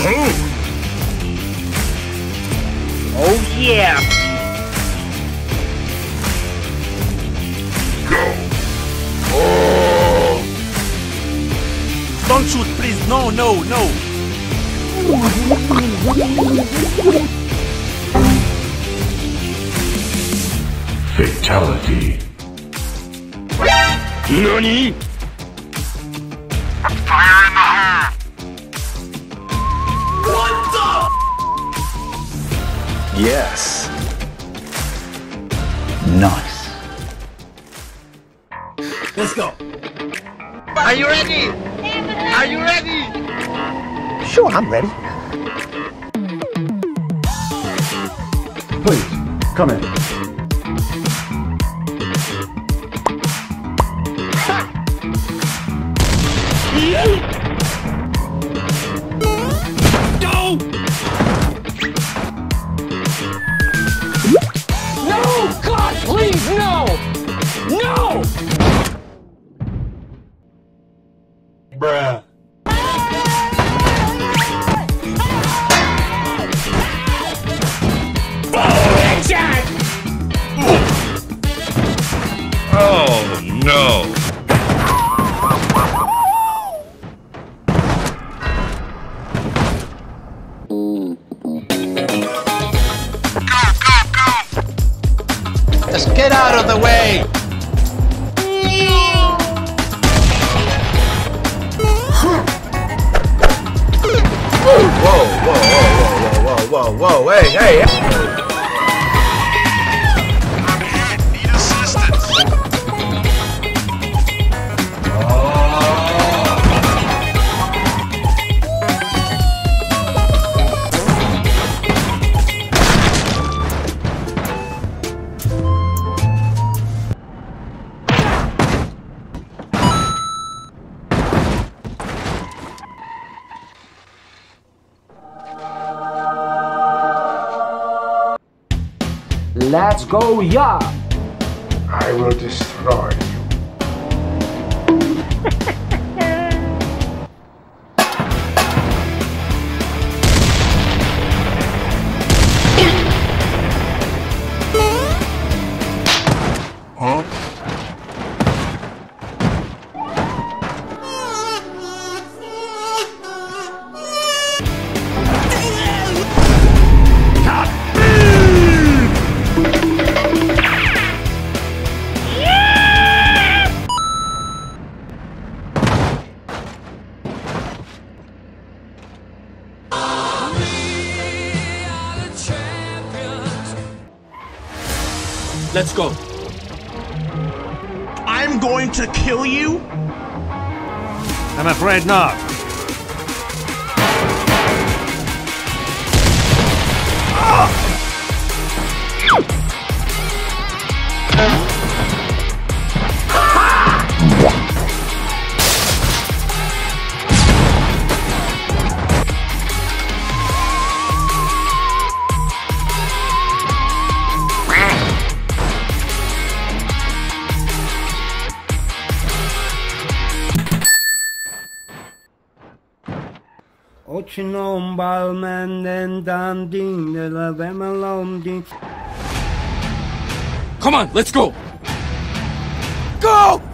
Woohoo! Oh yeah! Don't shoot, please! No, no, no! Fatality. Nani? Fire in the hole! What the f***? Yes. Nice. Let's go. Are you ready? Are you ready? Sure, I'm ready. Please, come in. No! No! God, please, no! No! Bruh. Oh no! Go, go, go! Just get out of the way! Whoa, whoa, hey, hey, hey! I'm hit, need assistance! Let's go, yeah! I will destroy you. Huh? Let's go. I'm going to kill you? I'm afraid not. Ochinom balmen den danding de la vemalom ding. Come on, let's go. Go!